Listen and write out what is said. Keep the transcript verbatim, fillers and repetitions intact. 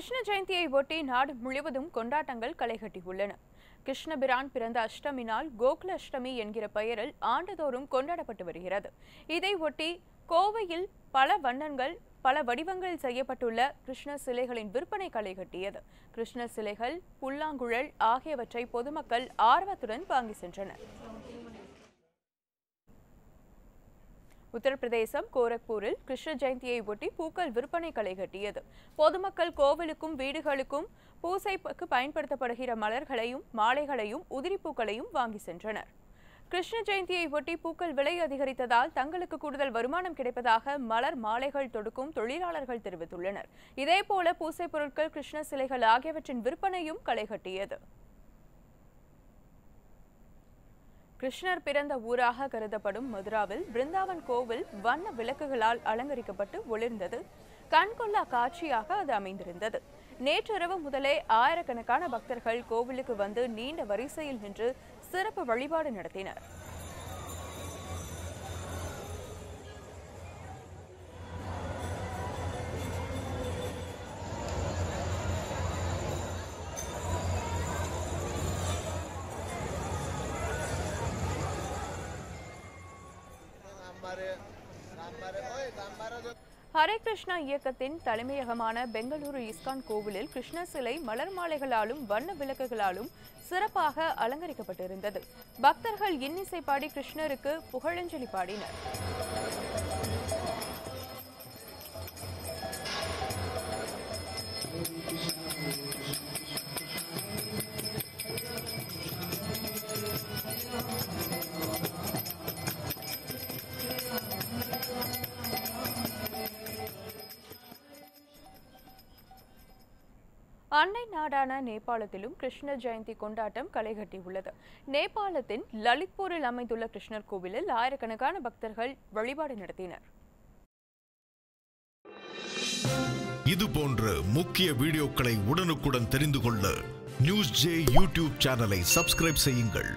கிருஷ்ண ஜெயந்தியை ஒட்டி நாடு முழுவதும் கொண்டாட்டங்கள் களைகட்டியுள்ளன. கிருஷ்ணபிரான் பிறந்த அஷ்டமி நாள் கோகுல அஷ்டமி என்கிற பெயரில் ஆண்டுதோறும் கொண்டாடப்பட்டு வருகிறது. இதை ஒட்டி கோவையில் பல வண்ணங்கள் பல வடிவங்கள் செய்யப்பட்டுள்ள கிருஷ்ண சிலைகளின் விற்பனை களைகட்டியது. கிருஷ்ண சிலைகள், புல்லாங்குழல் ஆகியவற்றை பொதுமக்கள் ஆர்வத்துடன் வாங்கி சென்றனர். உத்தரப்பிரதேசம் கோரக்பூரில் கிருஷ்ண ஜெயந்தியை ஒட்டி பூக்கள் விற்பனை களைகட்டியது. பொதுமக்கள் கோவிலுக்கும் வீடுகளுக்கும் பூசைக்கு பயன்படுத்தப்படுகிற மலர்களையும் மாலைகளையும் உதிரி பூக்களையும் வாங்கி சென்றனர். கிருஷ்ண ஜெயந்தியை ஒட்டி பூக்கள் விலை அதிகரித்ததால் தங்களுக்கு கூடுதல் வருமானம் கிடைப்பதாக மலர் மாலைகள் தொடுக்கும் தொழிலாளர்கள் தெரிவித்துள்ளனர். இதேபோல பூசை பொருட்கள், கிருஷ்ண சிலைகள் ஆகியவற்றின் விற்பனையும் களைகட்டியது. கிருஷ்ணர் பிறந்த ஊராக கருதப்படும் மதுராவில் பிருந்தாவன் கோவில் வண்ண விளக்குகளால் அலங்கரிக்கப்பட்டு ஒளிர்ந்தது. கண்கொள்ளா காட்சியாக அது அமைந்திருந்தது. நேற்றிரவு முதலே ஆயிரக்கணக்கான பக்தர்கள் கோவிலுக்கு வந்து நீண்ட வரிசையில் நின்று சிறப்பு வழிபாடு நடத்தினர். ஹரே கிருஷ்ணா இயக்கத்தின் தலைமையகமான பெங்களூரு இஸ்கான் கோவிலில் கிருஷ்ண சிலை மலர் மாலைகளாலும் வண்ண விளக்குகளாலும் சிறப்பாக அலங்கரிக்கப்பட்டிருந்தது. பக்தர்கள் இன்னிசை பாடி கிருஷ்ணருக்கு புகழஞ்சலி பாடினர். அண்டை நாடான நேபாளத்திலும் கிருஷ்ண ஜெயந்தி கொண்டாட்டம் களைகட்டியுள்ளது. நேபாளத்தின் லலித்பூரில் அமைந்துள்ள கிருஷ்ணர் கோவிலில் ஆயிரக்கணக்கான பக்தர்கள் வழிபாடு நடத்தினர். இது போன்ற முக்கிய வீடியோக்களை உடனுக்குடன் தெரிந்து கொள்ள நியூஸ் ஜே யூடியூப் சேனலை சப்ஸ்கிரைப் செய்யுங்கள்.